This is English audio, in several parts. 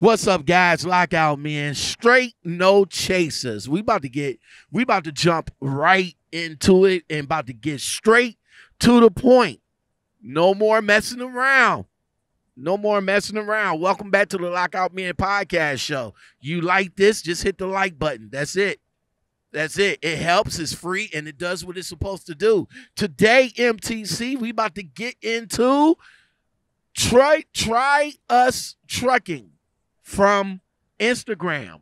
What's up, guys? Lockout men, straight no chasers. We about to jump right into it and about to get straight to the point. No more messing around. No more messing around. Welcome back to the Lockout Men podcast show. You like this? Just hit the like button. That's it. That's it. It helps. It's free and it does what it's supposed to do. Today, MTC, we about to get into Trius Trucking from Instagram.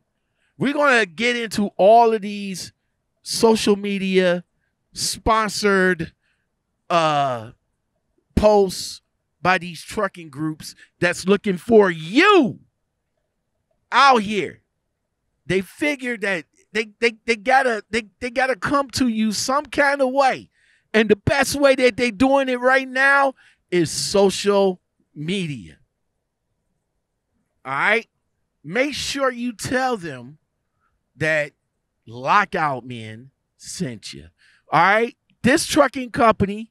We're going to get into all of these social media sponsored posts by these trucking groups that's looking for you out here. They figure that they gotta come to you some kind of way, and the best way that they're doing it right now is social media. All right. Make sure you tell them that Lockout Men sent you. All right. This trucking company,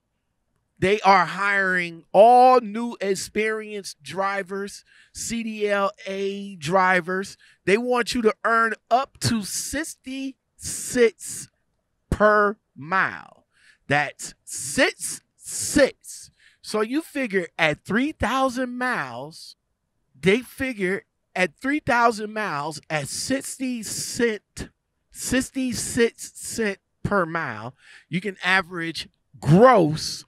they are hiring all new experienced drivers, CDLA drivers. They want you to earn up to 66 per mile. That's 66. So you figure at 3,000 miles, they figure at 3,000 miles at 66 cents per mile, you can average gross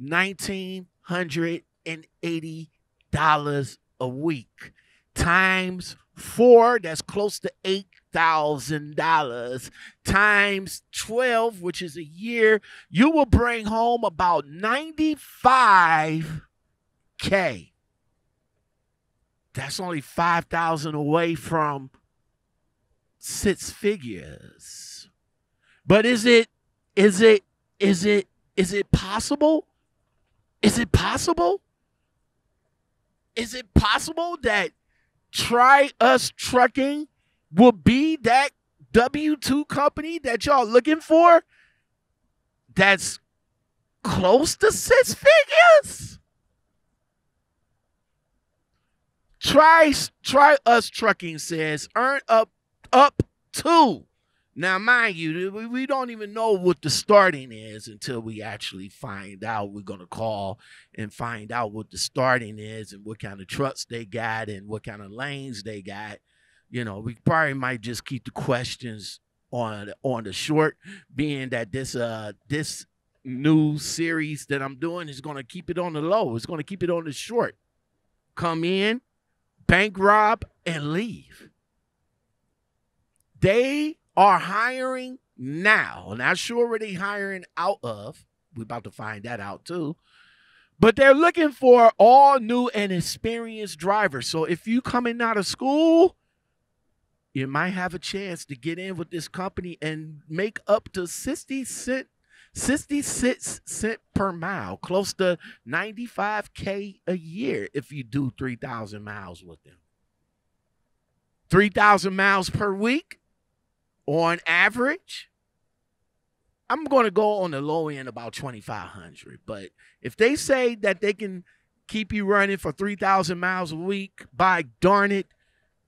$1,980 a week times 4. That's close to $8,000 times 12, which is a year. You will bring home about $95K. That's only $5,000 away from 6 figures. But is it possible? Is it possible? Is it possible that Trius Trucking will be that W-2 company that y'all looking for that's close to 6 figures? Trius Trucking says earn up to. Now, mind you, we don't even know what the starting is until we actually find out. We're going to call and find out what the starting is and what kind of trucks they got and what kind of lanes they got. You know, we probably might just keep the questions on the short, being that this new series that I'm doing is going to keep it on the low. It's going to keep it on the short. Come in, bank rob, and leave. They are hiring now. Not sure where they hiring out of. We're about to find that out too. But they're looking for all new and experienced drivers. So if you coming out of school, you might have a chance to get in with this company and make up to 66 cents per mile, close to $95K a year if you do 3,000 miles with them. 3,000 miles per week on average. I'm going to go on the low end about 2,500, but if they say that they can keep you running for 3,000 miles a week, by darn it,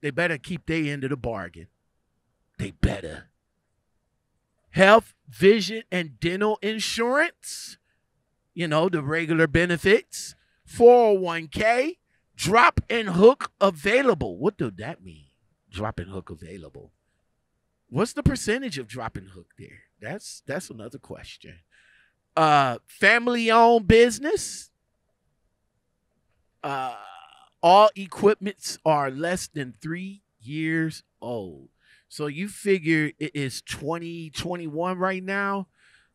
they better keep their end of the bargain. They better. Health, vision, and dental insurance, you know, the regular benefits, 401k, drop and hook available. What does that mean? Drop and hook available. What's the percentage of drop and hook there? That's another question. Family-owned business. All equipments are less than 3 years old. So you figure it is 2021 right now.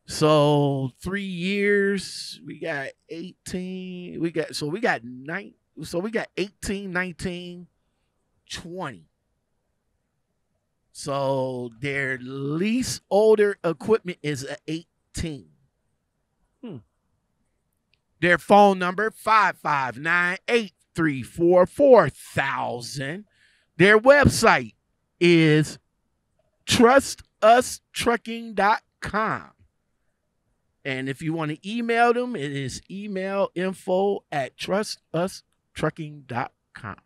So 3 years, we got 18. We got 18, 19, 20. So their least older equipment is 18. Their phone number, 559-834-4000. Their website is trustustrucking.com. And if you want to email them, it is email info@trustustrucking.com.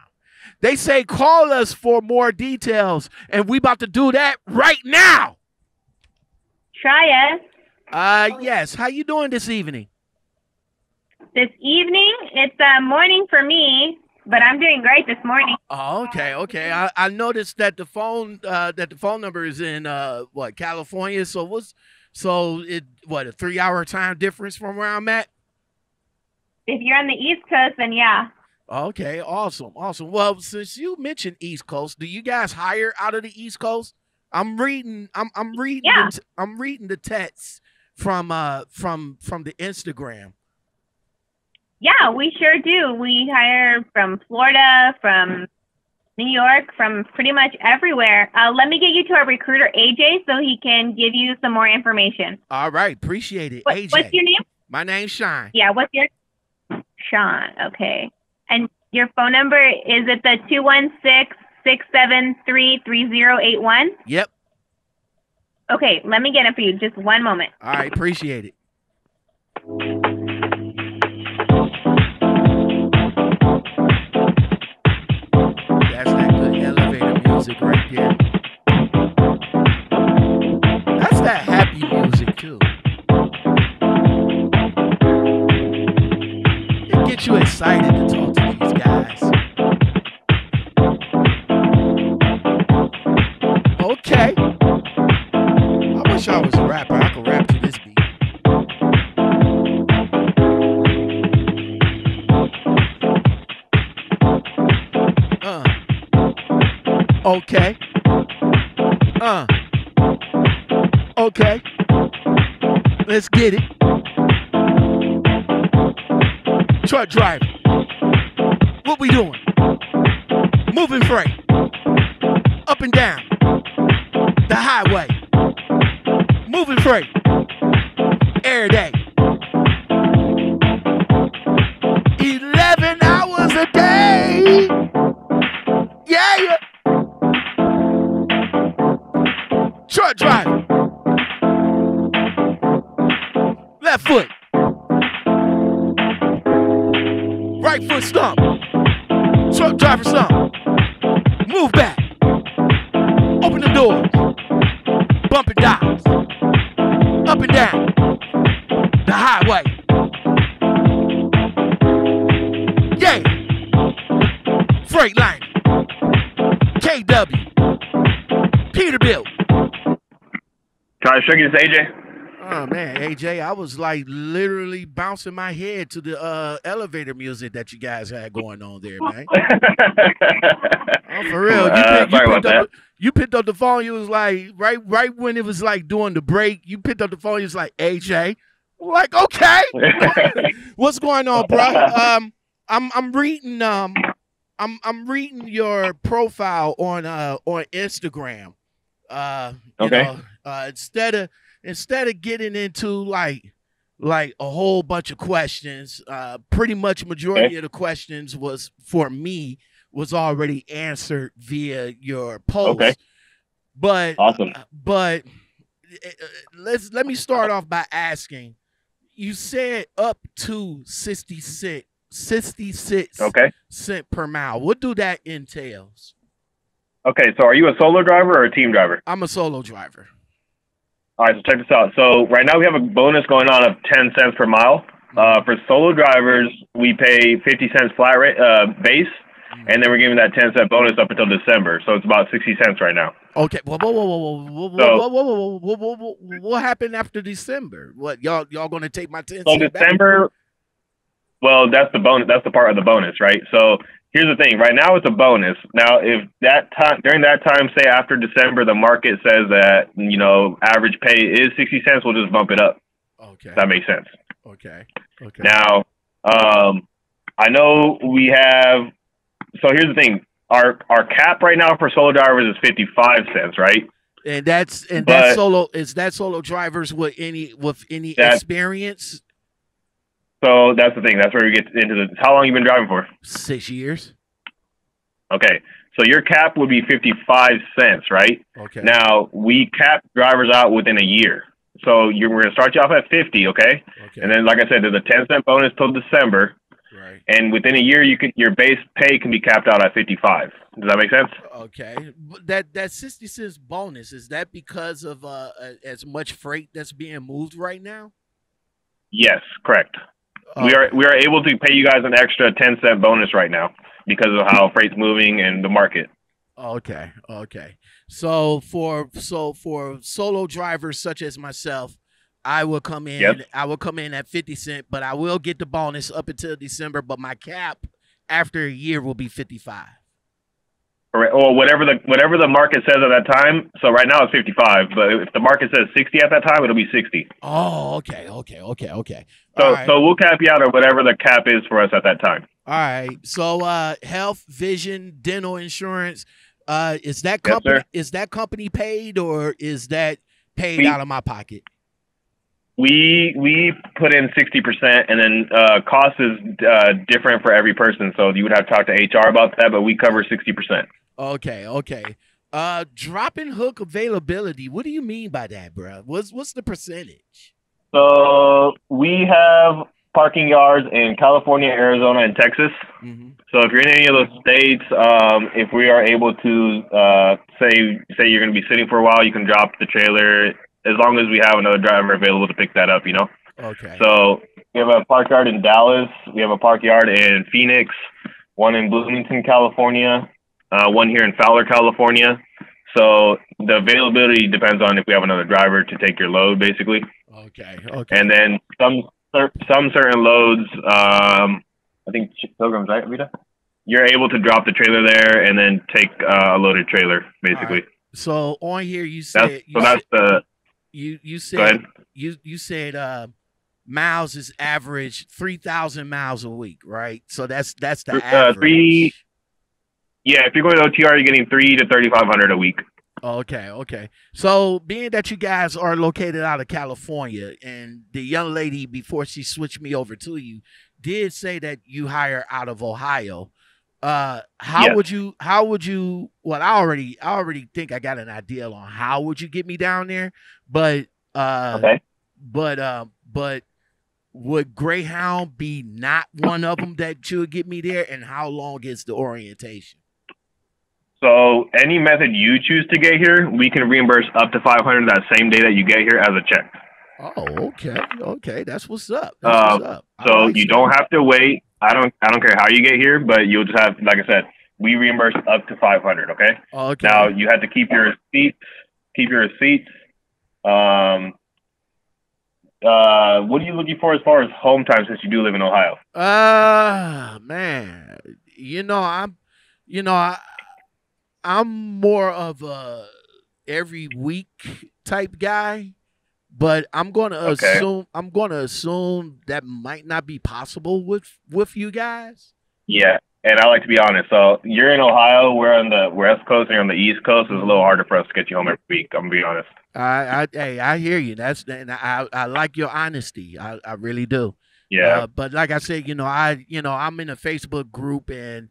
They say, call us for more details, and we about to do that right now. Trius. Yes. How you doing this evening? This evening, it's morning for me, but I'm doing great this morning. Oh, okay, okay. I noticed that the phone number is in what, California? So a 3-hour time difference from where I'm at? If you're on the East Coast, then yeah. Okay, awesome, awesome. Well, since you mentioned East Coast, do you guys hire out of the East Coast? I'm reading the texts from the Instagram. Yeah, we sure do. We hire from Florida, from New York, from pretty much everywhere. Let me get you to our recruiter, AJ, so he can give you some more information. All right. Appreciate it. AJ. What's your name? My name's Sean. Yeah, what's your name? Sean. Okay. And your phone number, is it the 216-673-3081? Yep. Okay. Let me get it for you. Just one moment. All right. Appreciate it. That's that good elevator music right there. That's that happy music too. It gets you excited to talk to these guys. Okay. I wish I was a rapper. I could rap to this beat. Okay. Okay. Let's get it. Truck driver. What we doing? Moving freight. Up and down the highway. Moving freight. Every day. 11 hours a day. Yeah, yeah. Truck driver. Left foot. Right foot stomp. Truck driver stomp. Move back. Open the doors. Bump and dives. Up and down the highway. Yay. Freight line. KW. Peterbilt. Trius Trucking, it's AJ. Oh, man, AJ, I was, like, literally bouncing my head to the elevator music that you guys had going on there, man. Oh, for real. You picked up the phone. You was like, right when it was, like, doing the break, you picked up the phone. You was like, AJ. Like, okay. What's going on, bro? I'm reading your profile on Instagram. Instead of getting into like a whole bunch of questions, pretty much majority of the questions was already answered via your post. Okay. But awesome. Let me start off by asking. You said up to 66 cent per mile. What do that entails? Okay, so are you a solo driver or a team driver? I'm a solo driver. All right, so check this out. So right now we have a bonus going on of 10 cents per mile. For solo drivers, we pay 50 cents flat rate base, and then we're giving that 10-cent bonus up until December. So it's about 60 cents right now. Okay. Whoa. What happened after December? What, y'all going to take my 10 cents? So December, well, that's the bonus. That's the part of the bonus, right? So here's the thing. Right now, it's a bonus. Now, if that time during that time, say after December, the market says that average pay is 60 cents, we'll just bump it up. Okay, that makes sense. Okay. Okay. Now, I know we have. So here's the thing. Our cap right now for solo drivers is 55 cents, right? And that's solo drivers with any experience. So that's the thing. That's where we get into how long you've been driving for? 6 years. Okay. So your cap would be 55 cents, right? Okay. Now, we cap drivers out within a year. So we're going to start you off at 50, okay? And then, like I said, there's a 10-cent bonus till December. Right. Right. And within a year, you can, your base pay can be capped out at 55. Does that make sense? Okay. That 60 cents bonus, is that because of as much freight that's being moved right now? Yes, correct. We are able to pay you guys an extra 10-cent bonus right now because of how freight's moving and the market. Okay. Okay. So for solo drivers such as myself, I will come in. Yep. I will come in at 50 cents, but I will get the bonus up until December. But my cap after a year will be 55. Correct, or whatever the market says at that time. So right now it's 55, but if the market says 60 at that time, it'll be 60. Oh, okay. So we'll cap you out at whatever the cap is for us at that time. All right. So health, vision, dental insurance. Is that company paid, or is that paid out of my pocket? We put in 60%, and then cost is different for every person. So you would have to talk to HR about that, but we cover 60%. Okay. Drop and hook availability. What do you mean by that, bro? What's the percentage? So we have parking yards in California, Arizona, and Texas. Mm-hmm. So if you're in any of those states, if we are able to say you're going to be sitting for a while, you can drop the trailer. As long as we have another driver available to pick that up, you know? Okay. So we have a park yard in Dallas. We have a park yard in Phoenix, one in Bloomington, California, one here in Fowler, California. So the availability depends on if we have another driver to take your load, basically. Okay. And then some certain loads, I think Pilgrim's, right, Rita? You're able to drop the trailer there and then take a loaded trailer, basically. Right. So on here you said... You said miles is average 3,000 miles a week, right? So that's the average. If you're going to OTR, you're getting 300 to 3,500 a week. Okay. So being that you guys are located out of California, and the young lady before she switched me over to you did say that you hire out of Ohio. I already think I got an idea on how would you get me down there, but would Greyhound be not one of them that you would get me there, and how long is the orientation? So any method you choose to get here, we can reimburse up to $500 that same day that you get here as a check. Oh, okay. That's what's up. So you don't have to wait. I don't care how you get here, but you'll just have, like I said, we reimburse up to $500. Okay. Okay. Now you have to keep your receipts. What are you looking for as far as home time, since you do live in Ohio? Man, I'm more of a every week type guy, but I'm going to assume that might not be possible with you guys. Yeah. And I like to be honest. So you're in Ohio. We're on the West Coast. You're on the East Coast. It's a little harder for us to get you home every week. I'm going to be honest. I hear you. I like your honesty. I really do. Yeah. But like I said, I'm in a Facebook group, and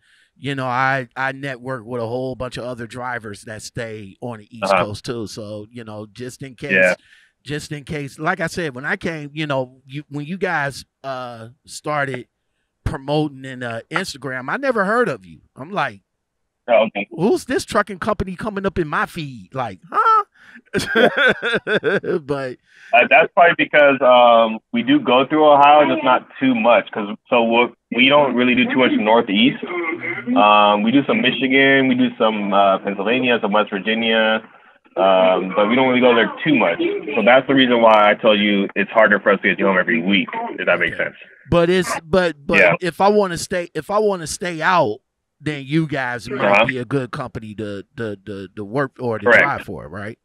I network with a whole bunch of other drivers that stay on the East Coast too. So, just in case. Yeah. Just in case, like I said, when I came, when you guys started promoting in Instagram, I never heard of you. I'm like, oh, okay. Who's this trucking company coming up in my feed? Like, huh? But that's probably because we do go through Ohio, just not too much. We don't really do too much Northeast. We do some Michigan, we do some Pennsylvania, some West Virginia. But we don't really go there too much. So that's the reason why I tell you it's harder for us to get you home every week, if that makes sense. But if I want to stay out, then you guys might be a good company to work or to drive for, right?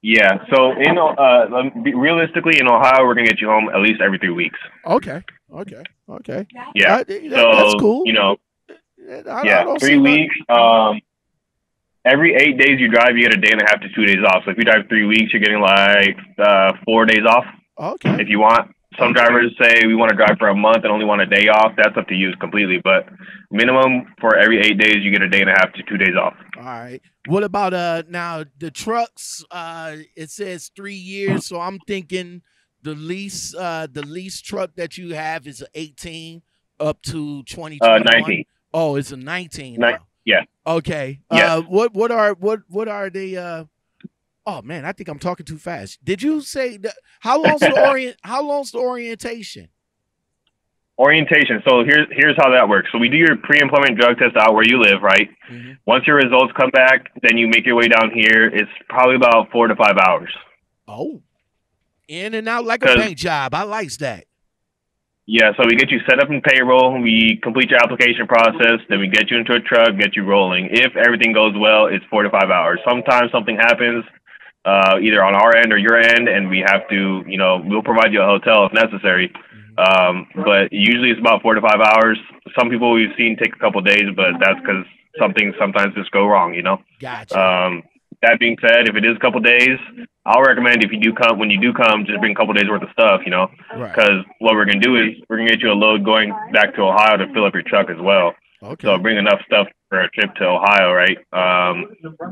Yeah. So realistically in Ohio, we're going to get you home at least every 3 weeks. Okay. Yeah. That's cool. 3 weeks. Every 8 days you drive, you get a day and a half to 2 days off. So if you drive 3 weeks, you're getting like 4 days off. Okay. If you want. Some drivers say we want to drive for a month and only want a day off. That's up to you completely. But minimum for every 8 days, you get a day and a half to 2 days off. All right. What about now the trucks? It says 3 years. So I'm thinking the lease truck that you have is 18. up to 2021? 19. Oh, it's a 19. Now. Yeah. Okay. Yeah. What are the? Oh man, I think I'm talking too fast. Did you say that, how long's the orientation? Orientation. So here's how that works. So we do your pre-employment drug test out where you live, right? Mm-hmm. Once your results come back, then you make your way down here. It's probably about 4 to 5 hours. Oh, in and out like a bank job. I like that. Yeah, so we get you set up in payroll, we complete your application process, then we get you into a truck, get you rolling. If everything goes well, it's 4 to 5 hours. Sometimes something happens, either on our end or your end, and we have to, you know, we'll provide you a hotel if necessary. But usually it's about 4 to 5 hours. Some people we've seen take a couple of days, but that's because something sometimes just go wrong, you know? Gotcha. That being said, if it is a couple days, I'll recommend if you do come, when you do come, just bring a couple days worth of stuff, you know, because what we're going to do is we're going to get you a load going back to Ohio to fill up your truck as well. Okay. So bring enough stuff for a trip to Ohio, right?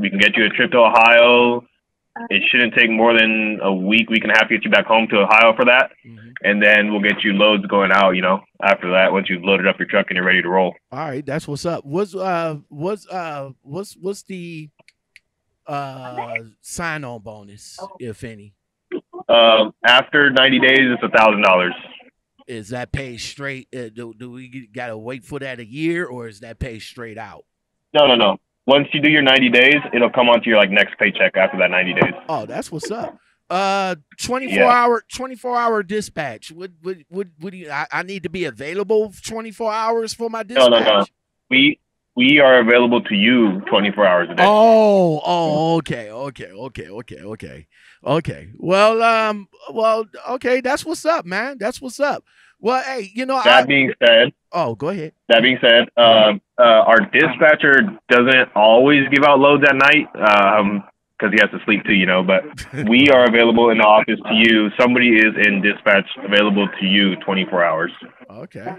We can get you a trip to Ohio. It shouldn't take more than a week. We can have to get you back home to Ohio for that. Mm-hmm. And then we'll get you loads going out, you know, after that, once you've loaded up your truck and you're ready to roll. All right. That's what's up. What's the sign-on bonus, if any? After 90 days, it's $1,000. Is that paid straight? Do we gotta wait for that a year, or is that paid straight out? No. Once you do your 90 days, it'll come onto your like next paycheck after that 90 days. Oh, that's what's up. 24-hour dispatch. Would you? I need to be available 24 hours for my dispatch. No. We are available to you 24 hours a day. Oh, okay. Well, okay. That's what's up, man. That's what's up. Well, hey, you know, that being said, our dispatcher doesn't always give out loads at night, because he has to sleep too, you know, but we are available in the office to you. Somebody is in dispatch available to you 24 hours. Okay.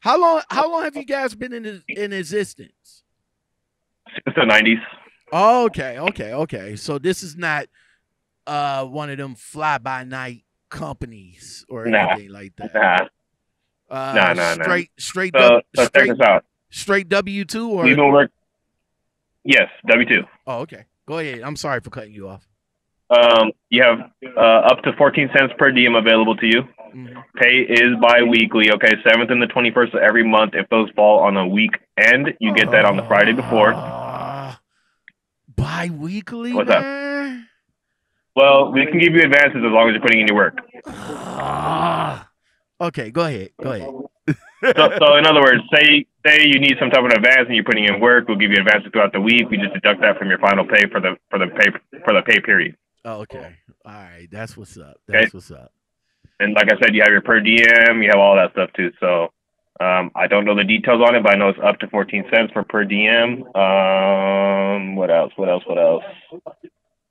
How long have you guys been in existence? Since the 90s. Okay. So this is not one of them fly-by-night companies or anything like that. Nah. Straight W-2 or? We've been working. Yes, W-2. Oh, okay. Go ahead. I'm sorry for cutting you off. You have up to 14 cents per diem available to you. Mm-hmm. Pay is biweekly. Okay, 7th and the 21st of every month. If those fall on a weekend, you get that on the Friday before. Biweekly. What's up? Well, we can give you advances as long as you're putting in your work. Okay, go ahead. so in other words, say you need some type of advance and you're putting in work, we'll give you advances throughout the week. We just deduct that from your final pay for the pay period. Oh, okay. All right. That's what's up. And like I said, you have your per diem, you have all that stuff too. So I don't know the details on it, but I know it's up to 14 cents per diem. What else?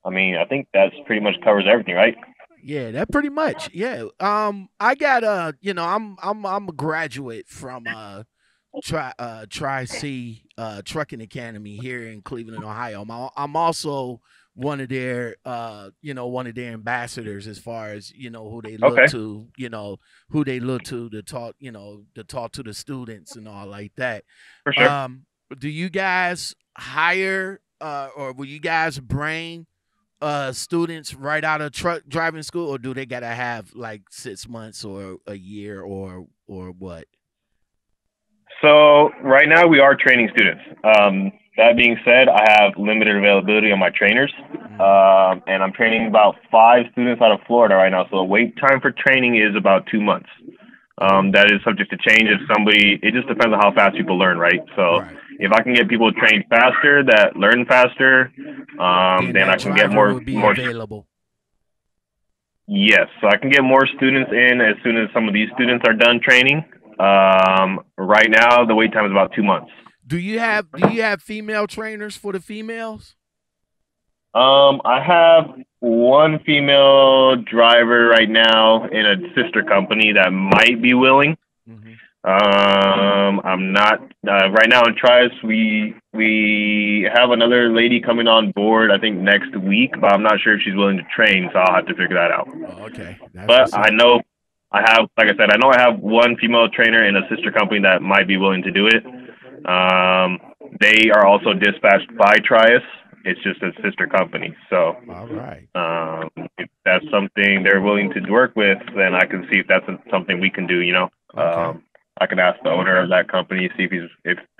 I mean, I think that's pretty much covers everything, right? Yeah, that pretty much. Yeah. I got I'm a graduate from Tri-C Trucking Academy here in Cleveland, Ohio. I'm also one of their one of their ambassadors as far as, you know, who they look to talk to the students and all like that. For sure. Do you guys hire or will you guys bring students right out of truck driving school, or do they gotta have like 6 months or a year or what? So right now we are training students. That being said, I have limited availability on my trainers, and I'm training about 5 students out of Florida right now. So the wait time for training is about 2 months. That is subject to change if somebody. It just depends on how fast people learn, right? So if I can get people trained faster, that learn faster, then I can get more available. Yes, so I can get more students in as soon as some of these students are done training. Right now the wait time is about 2 months. Do you have female trainers for the females? I have one female driver right now in a sister company that might be willing. Mm-hmm. I'm not right now in Trius. We have another lady coming on board, I think next week, but I'm not sure if she's willing to train, so I'll have to figure that out. Oh, okay. But I know I have, like I said, I know I have one female trainer in a sister company that might be willing to do it. They are also dispatched by Trius. It's just a sister company. So all right. If that's something they're willing to work with, then I can see if that's something we can do, you know. Okay. I can ask the owner of that company, see if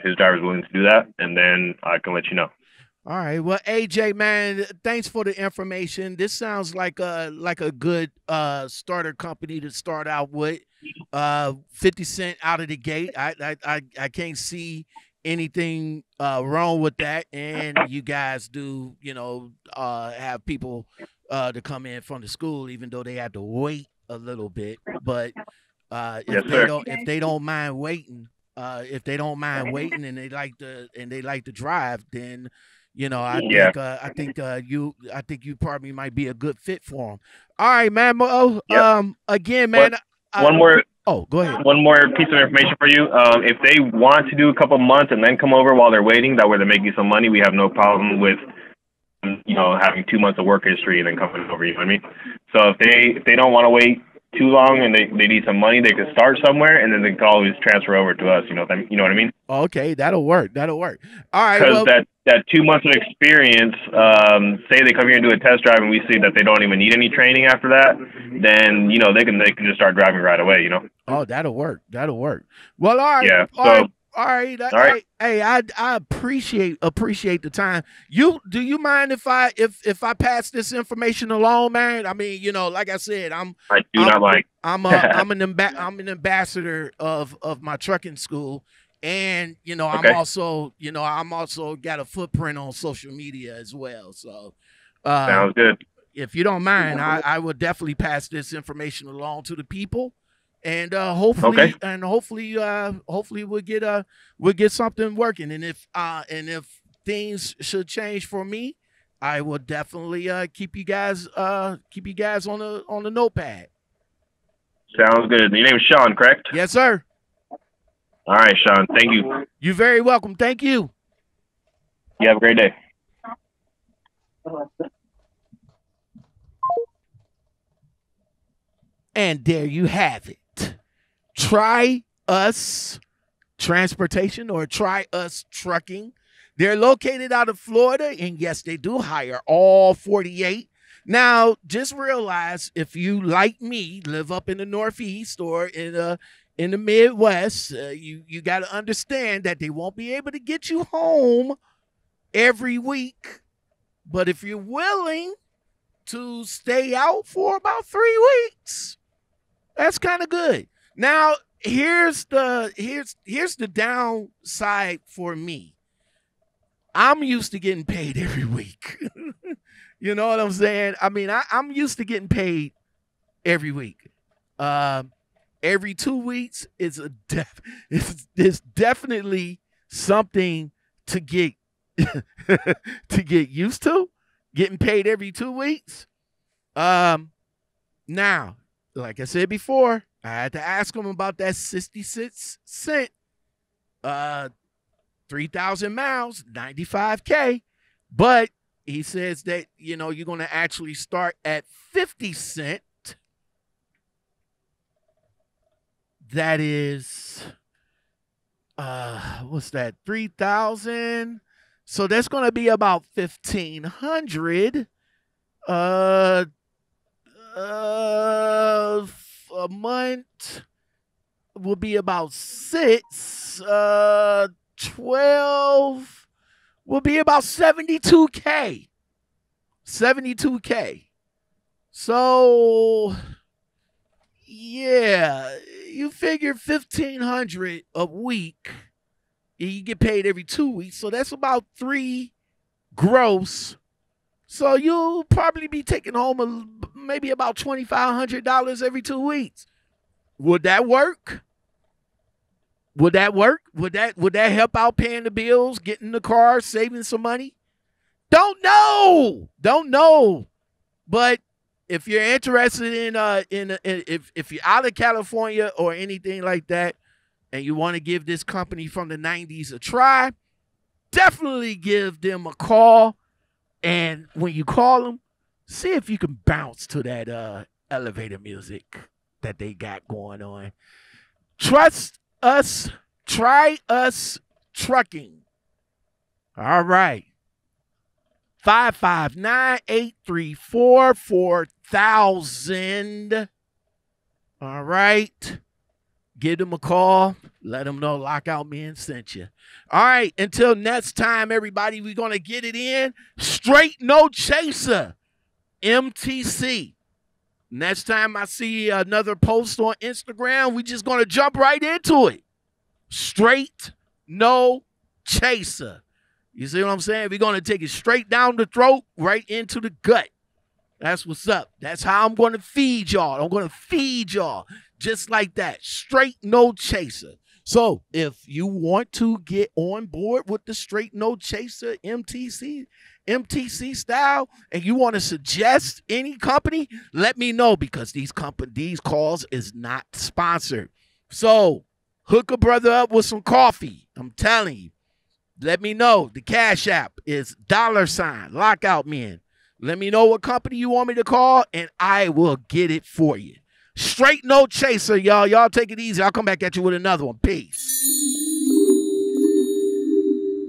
his driver's willing to do that, and then I can let you know. All right. Well, AJ, man, thanks for the information. This sounds like a good starter company to start out with. 50 cent out of the gate. I can't see anything wrong with that, and you guys do, you know, have people to come in from the school, even though they have to wait a little bit. But if they don't mind waiting and they like to drive, then you know, I think you probably might be a good fit for them. All right, man. Again, man. One more piece of information for you. If they want to do a couple months and then come over while they're waiting, that way they're making some money. We have no problem with, you know, having 2 months of work history and then coming over. You know what I mean? So if they don't want to wait too long and they need some money, they can start somewhere and then they can always transfer over to us. You know what I mean? Okay, that'll work. That'll work. All right. Because that 2 months of experience, say they come here and do a test drive and we see that they don't even need any training after that, then, you know, they can just start driving right away, you know? Oh, that'll work. That'll work. Well, all right. Yeah. All right. Hey, I appreciate the time. Do you mind if I pass this information along, man? I mean, you know, like I said, I'm an ambassador of my trucking school, and you know, okay. I'm also got a footprint on social media as well. So sounds good. If you don't mind, I will definitely pass this information along to the people. And hopefully we'll get something working. And if things should change for me, I will definitely keep you guys on the notepad. Sounds good. Your name is Sean, correct? Yes, sir. All right, Sean. Thank you. You're very welcome. Thank you. You have a great day. And there you have it. Trius Transportation or Trius Trucking. They're located out of Florida, and yes, they do hire all 48. Now, just realize if you, like me, live up in the Northeast or in the Midwest, you got to understand that they won't be able to get you home every week. But if you're willing to stay out for about 3 weeks, that's kind of good. Now, here's the downside for me. I'm used to getting paid every week. You know what I'm saying? I mean, I'm used to getting paid every week. Every 2 weeks is it's definitely something to get used to. Getting paid every 2 weeks. Now, like I said before, I had to ask him about that 66 cent, 3,000 miles, 95K. But he says that, you know, you're going to actually start at 50 cent. That is, what's that? 3,000. So that's going to be about 1,500 a month will be about 6, 12 will be about 72K. 72K. So yeah, you figure 1,500 a week. You get paid every 2 weeks, so that's about 3 gross. So you'll probably be taking home maybe about $2,500 every 2 weeks. Would that work? Would that work? Would that help out paying the bills, getting the car, saving some money? Don't know. Don't know. But if you're interested if you're out of California or anything like that, and you want to give this company from the 90s a try, definitely give them a call. And when you call them, see if you can bounce to that elevator music. that they got going on. Trust us, Trius Trucking. All right. 559-834-4000. All right. Give them a call. Let them know Lockout Men sent you. All right. Until next time, everybody, we're going to get it in. Straight no chaser. MTC. Next time I see another post on Instagram, we're just going to jump right into it. Straight no chaser. You see what I'm saying? We're going to take it straight down the throat, right into the gut. That's what's up. That's how I'm going to feed y'all. I'm going to feed y'all just like that. Straight no chaser. So if you want to get on board with the straight no chaser MTC style, and you want to suggest any company, let me know, because these calls is not sponsored. So hook a brother up with some coffee. I'm telling you. Let me know. The Cash App is $ Lockout Men. Let me know what company you want me to call, and I will get it for you. Straight no chaser, y'all. Y'all take it easy. I'll come back at you with another one. Peace.